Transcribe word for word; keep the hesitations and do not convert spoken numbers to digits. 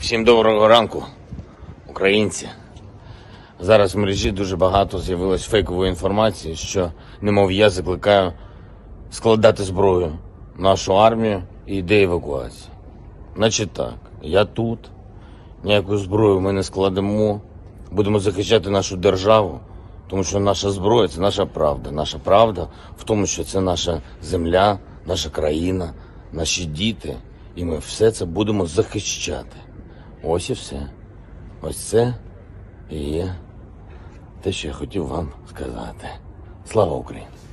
Всім доброго ранку, українці. Зараз в мережі дуже багато з'явилось фейкової інформації, що, немов я закликаю складати зброю нашу армію і йде евакуація. Значить так, я тут, ніяку зброю ми не складемо, будемо захищати нашу державу, тому що наша зброя – це наша правда. Наша правда в тому, що це наша земля, наша країна, наші діти, і ми все це будемо захищати. Ось і все. Ось це і є те, що я хотів вам сказати. Слава Україні!